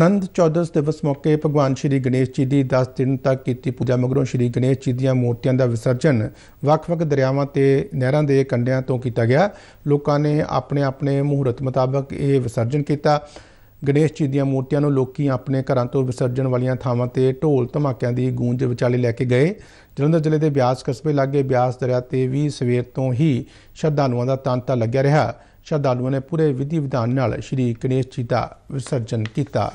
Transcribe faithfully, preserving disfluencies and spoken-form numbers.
आनंद चौदस दिवस मौके भगवान श्री गणेश जी की दस दिन तक की पूजा मगरों श्री गणेश जी दी मूर्तियों का विसर्जन वख-वख दरियावां ते नहरां के कंढियां तो किया गया। लोगों ने अपने अपने मुहूर्त मुताबक ये विसर्जन किया। गणेश जी दी मूर्तियों लोग अपने घरों तो विसर्जन वाली थावां ते ढोल धमाकियां की गूंज विचाले लैके गए। जलंधर जिले के ब्यास कस्बे लागे ब्यास दरिया ते भी सवेर तो ही श्रद्धालुओं का तांता लग्या रहा। श्रद्धालुओं ने पूरे विधि विधान श्री गणेश जी का विसर्जन किया।